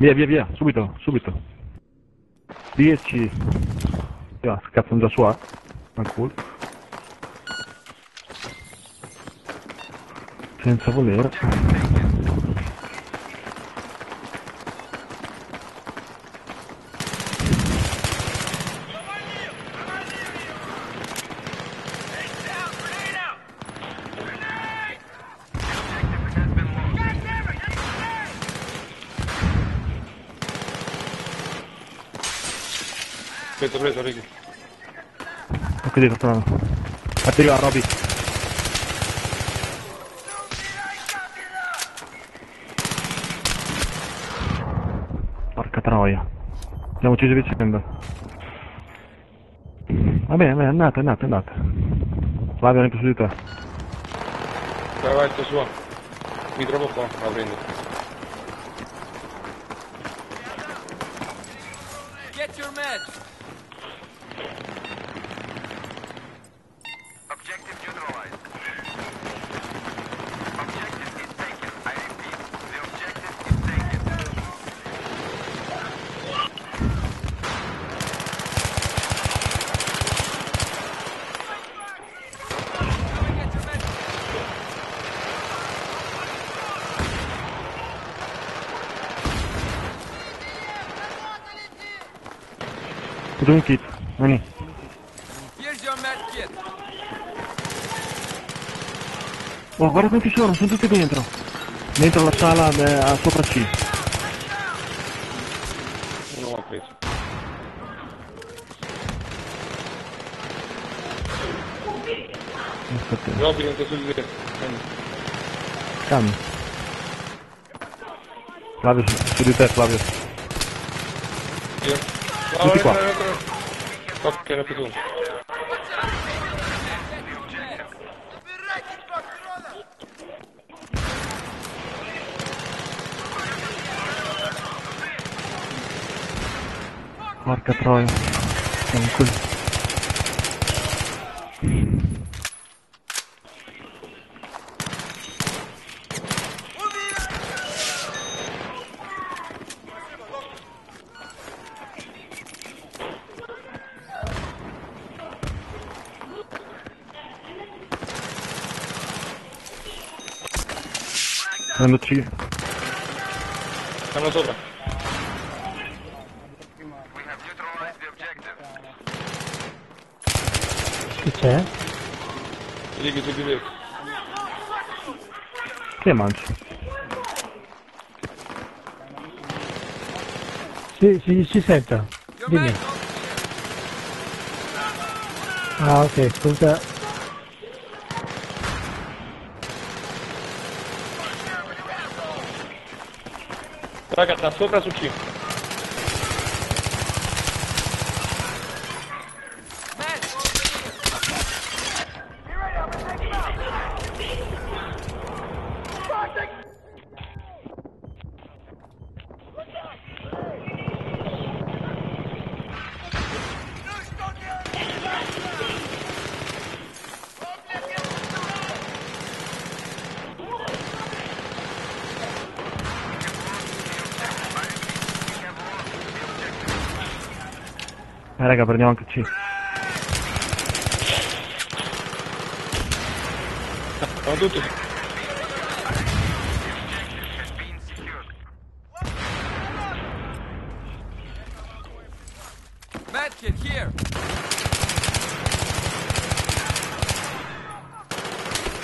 Via, via, via, subito, subito. 10. Ah, cazzo, sono già su A. Cool. Senza voler. Aspetta, preso, Ricky. Ok, devo tornare. Arriva, Roby. Porca troia. Abbiamo ucciso vicenda. Va bene, bene, andate, andate, andate. Flavio, non è più su di te. Vai, vai, sto su. Mi trovo qua, la prendo. Get your match. Un kit, vieni. Oh, guarda quanti sono, sono tutti dentro. Dentro la sala a sopra C. Non l'ho preso. No, finito sul video. Cambio. Flavio, su di te, Flavio. Io. Tutti qua. Ok, era più tu. Porca troia. Siamo qui. Prendo C. Siamo sopra. Che c'è? Vedi che tu ti vedi. Che mangi? Si senta. Dimmi. Ah, ok, scusa. Raga, da sopra su C. Raga, prendiamo anche C. Sono tutti. Medkit here.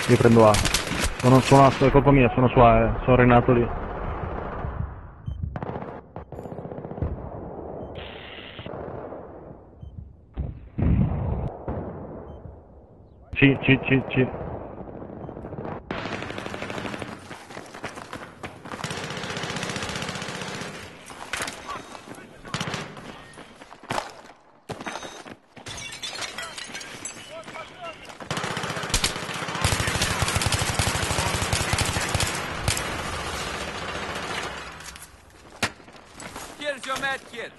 Io prendo A. Sono A, è colpa mia, sono su A, sono Renato lì. Ci. Here's your mad kid.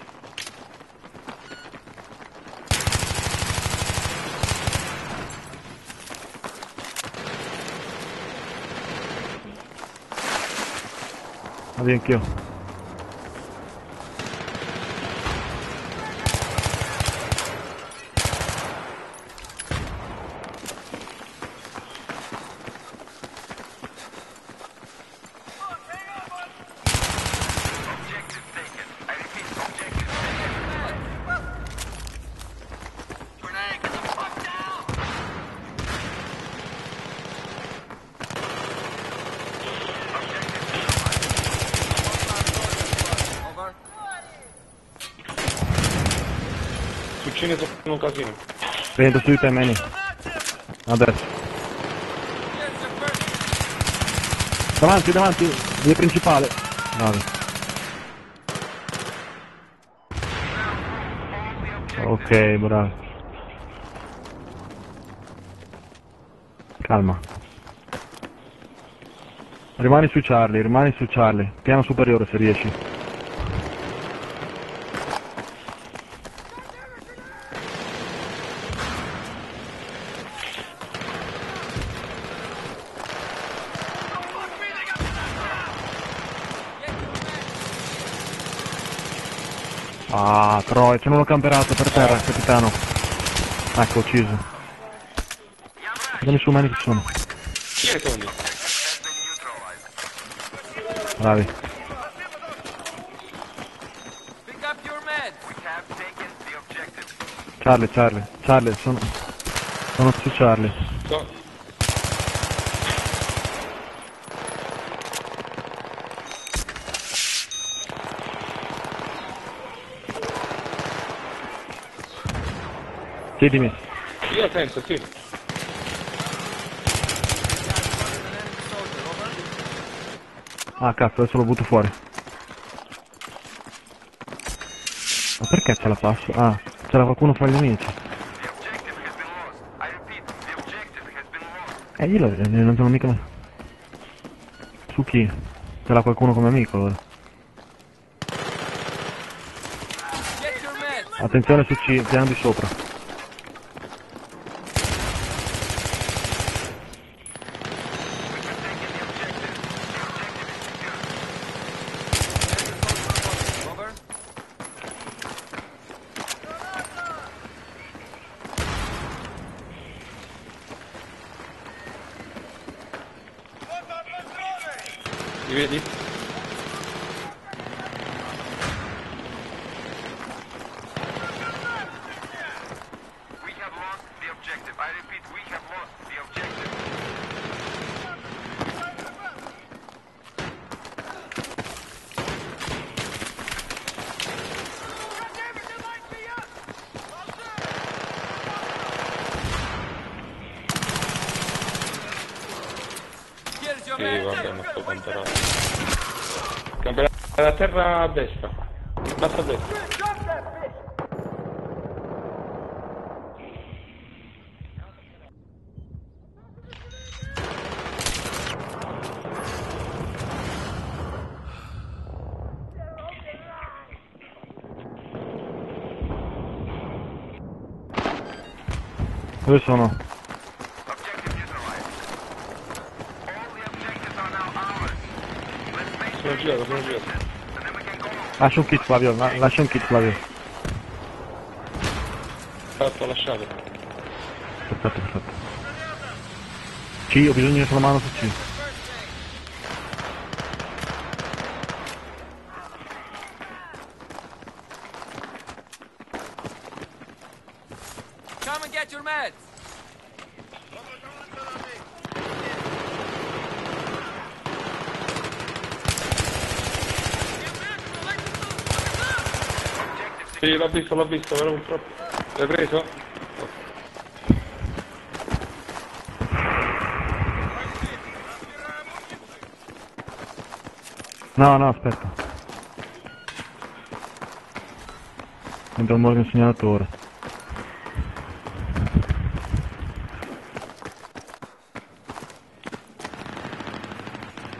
Anch'io. Cine nu ca zine? Pentru tu uite meni. Adesso. Davanti, davanti, e principale. Bravo. Ok, bravo. Calma. Rimani su Charlie, piano superiore se riesci. Ah, Troy, ce non l'ho camperato per terra, capitano. Ecco, ucciso. Dammi su mani che sono. Chi è Tony? Bravi. Charlie, Charlie, Charlie, sono su Charlie. No. Chiedimi. Io penso, sì. Ah cazzo, adesso lo butto fuori. Ma perché ce la passo? Ah, c'era qualcuno fra gli amici. Io non sono mica... Su chi? C'era qualcuno come amico allora. Attenzione su C, piano di sopra. Mi vedi? Sì, guarda, non sto camperando. Camperare la terra a destra. Basta a destra. Dove sono? Sono girato. Lascia un kit Flavio, lascia un kit Flavio. Fatto, lasciato. Perfetto. C, ho bisogno di una mano su C. Come and get your meds. Sì, l'ho visto, però purtroppo... L'hai preso? No, aspetta. Entra un morto in segnalatore.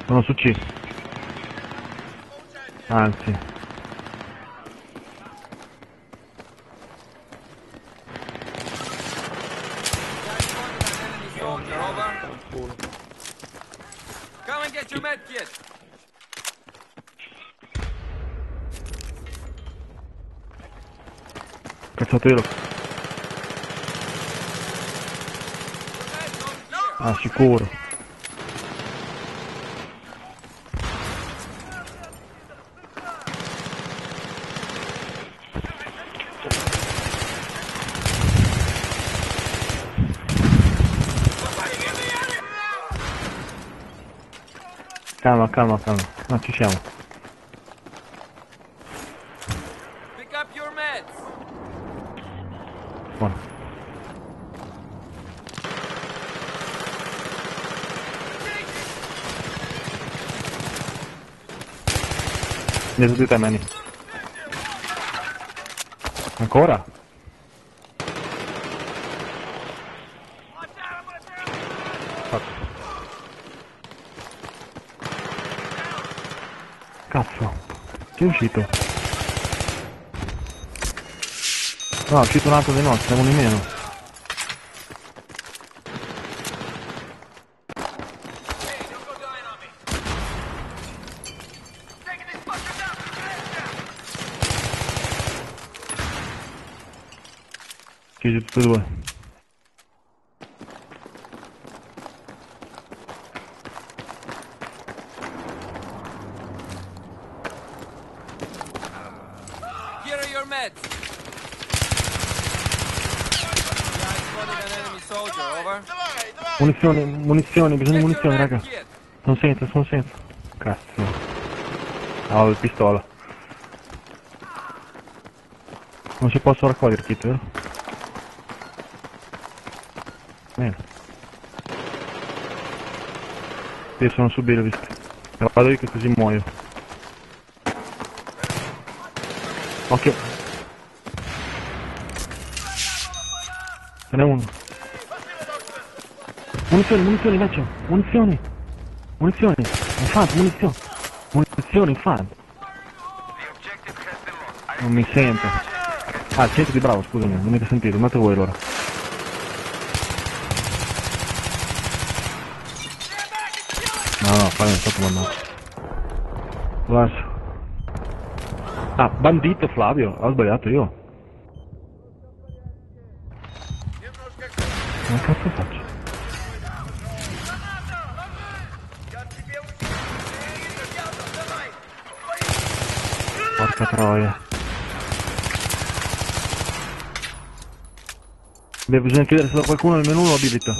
Sono su C. Anzi. Come and get your med kit. Cazzatelo. Ah, sicuro. Calma, ma ci siamo. Pick up your meds. Bueno. Dietro di te, Manny. Ancora? Cazzo, chi è uscito? No, è uscito un altro dei nostri, siamo di meno. Chiusi tutti e due. Munizioni, munizioni, bisogna di munizioni, raga. Non sento, non sento. Cazzo. Ah, ho il pistola. Non si possono raccogliere, kit, vero? Bene. Io sono subito, visto. Vado io che così muoio. Occhio. Ce n'è uno. Munizioni, munizioni, vecchio, munizioni! Munizioni! Infante, munizioni! Munizioni, infante! Non mi sento. Ah, senti di bravo, scusami, non mi avete sentito, andate voi allora. No, no, fai, non sto comandando. Lascio. Ah, bandito Flavio, ho sbagliato io. Ma cazzo faccio? Porca troia. Beh, bisogna chiedere se da qualcuno almeno uno abilita.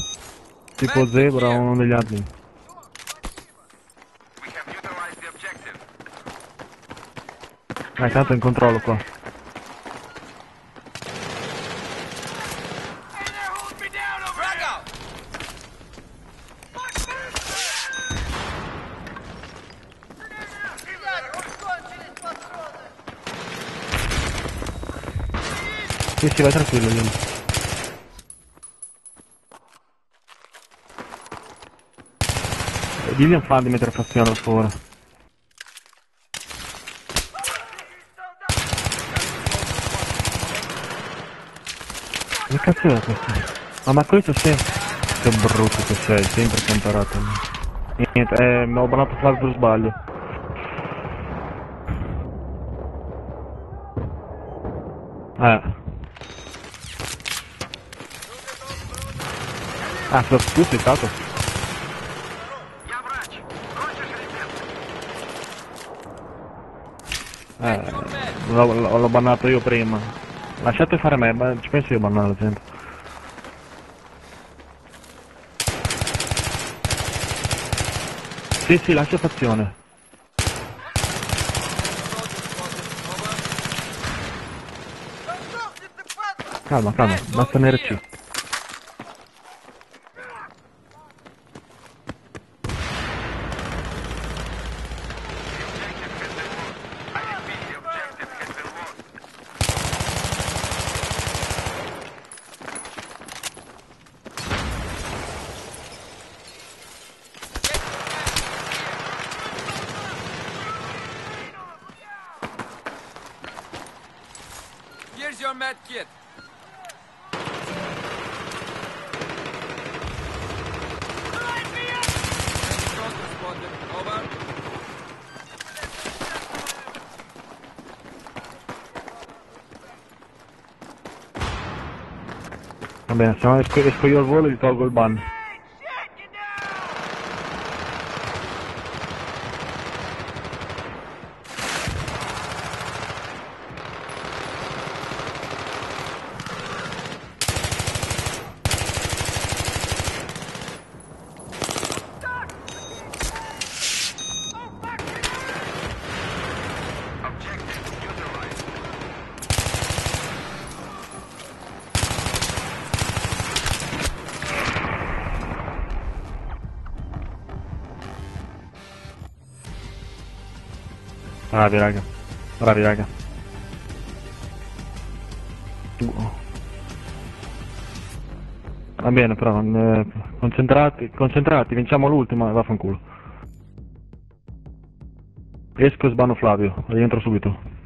Tipo Zebra o uno degli admin. Dai, tanto è in controllo qua. Sì, vai tranquillo, vieni. Digli un fan di mettere fazione, per favore. Che cazzo è questo? Ah, ma questo sei... Che brutto che sei, sempre comparato. Niente, mi ho abbonato a Flash per sbaglio. Ah, tu sei stato? L'ho bannato io prima. Lasciate fare me, ma ci penso io a bannare la gente. Sì, lascia fazione. Calma, basta NRC. Va bene, se no esco io al volo e gli tolgo il ban. Bravi raga, bravi raga. Va bene però, concentrati, concentrati, vinciamo l'ultima e vaffanculo. Esco e sbano Flavio, rientro subito.